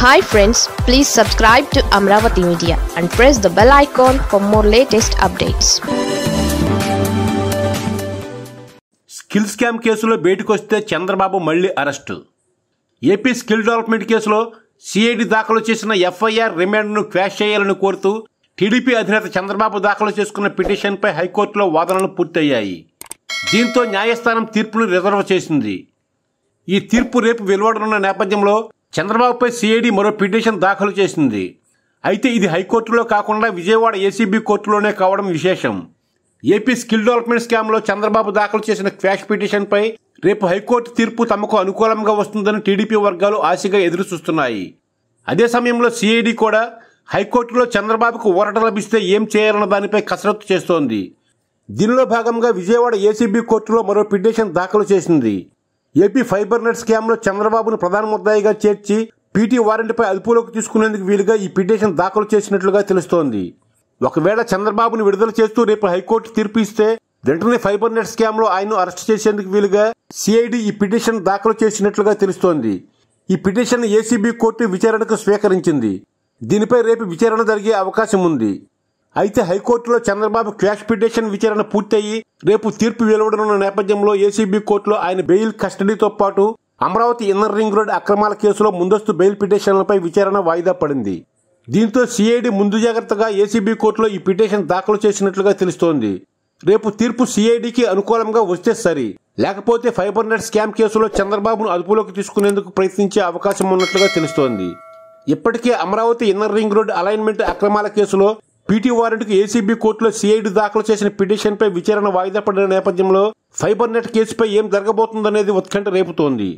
Hi friends, please subscribe to Amaravathi Media and press the bell icon for more latest updates. Skill scam కేసులో బయటకొస్తే చంద్రబాబు మళ్ళీ arrest. AP skill development కేసులో CID దాఖలు చేసిన FIR రిమాండ్‌ను quash చేయాలని కోరుతూ TDP అధినేత చంద్రబాబు దాఖలు చేసుకున్న పిటిషన్పై హైకోర్టులో వాదనలు పూర్తయ్యాయి. దీంతో న్యాయస్థానం తీర్పును రిజర్వ్ చేసింది. ఈ తీర్పు రేపు వెలువడనున్న నేపథ్యంలో చంద్రబాబుపై సిఐడి మరో పిటిషన్ దాఖలు చేసింది. అయితే ఇది హైకోర్టులో కాకుండా విజయవాడ ఏసీబీ కోర్టులోనే కావడం విశేషం. ఏపీ స్కిల్ డెవలప్మెంట్ స్కామ్లో చంద్రబాబు దాఖలు చేసిన క్వాష్ పిటిషన్పై రేపు హైకోర్టు తీర్పు తమకు అనుకూలంగా వస్తుందని టీడీపీ వర్గాలు ఆశగా ఎదురుచూస్తున్నాయి. అదే సమయంలో సిఐడి కూడా హైకోర్టులో చంద్రబాబుకు ఊరట లభిస్తే ఏం చేయాలన్న దానిపై కసరత్తు చేస్తోంది. దీనిలో భాగంగా విజయవాడ ఏసీబీ కోర్టులో మరో పిటిషన్ దాఖలు చేసింది. ఏపీ ఫైబర్నెట్ స్కామ్లో చంద్రబాబును ప్రధాన ముద్దాయిగా చేర్చి పీటీ వారెంట్పై అదుపులోకి తీసుకునేందుకు వీలుగా ఈ పిటిషన్ దాఖలు చేసినట్లుగా తెలుస్తోంది. ఒకవేళ చంద్రబాబును విడుదల చేస్తూ రేపు హైకోర్టు తీర్పు ఇస్తే వెంటనే ఫైబర్నెట్ స్కామ్లో ఆయన్ను అరెస్ట్ చేసేందుకు వీలుగా సిఐడి ఈ పిటిషన్ దాఖలు చేసినట్లుగా తెలుస్తోంది. ఈ పిటిషన్ ఏసీబీ కోర్టు విచారణకు స్వీకరించింది. దీనిపై రేపు విచారణ జరిగే అవకాశం ఉంది. అయితే హైకోర్టులో చంద్రబాబు క్వాష్ పిటిషన్ విచారణ పూర్తయి రేపు తీర్పు వెలువడనున్న నేపథ్యంలో ఏసీబీ కోర్టులో ఆయన బెయిల్ కస్టడీతో పాటు అమరావతి ఇన్నర్ రింగ్ రోడ్ అక్రమాల కేసులో ముందస్తు బెయిల్ పిటిషన్లపై విచారణ వాయిదా పడింది. దీంతో సిఐడి ముందు జాగ్రత్తగా ఏసీబీ కోర్టులో ఈ పిటిషన్ దాఖలు చేసినట్లుగా తెలుస్తోంది. రేపు తీర్పు సిఐడికి అనుకూలంగా వస్తే సరి, లేకపోతే ఫైబర్నెట్ స్కామ్ కేసులో చంద్రబాబును అదుపులోకి తీసుకునేందుకు ప్రయత్నించే అవకాశం ఉన్నట్లుగా తెలుస్తోంది. ఇప్పటికే Amaravati inner ring road alignment అక్రమాల కేసులో పీటీ వారెంట్కు ఏసీబీ కోర్టులో సిఐడి దాఖలు చేసిన పిటిషన్పై విచారణ వాయిదా పడిన నేపథ్యంలో ఫైబర్నెట్ కేసుపై ఏం జరగబోతుందనేది ఉత్కంఠ రేపుతోంది.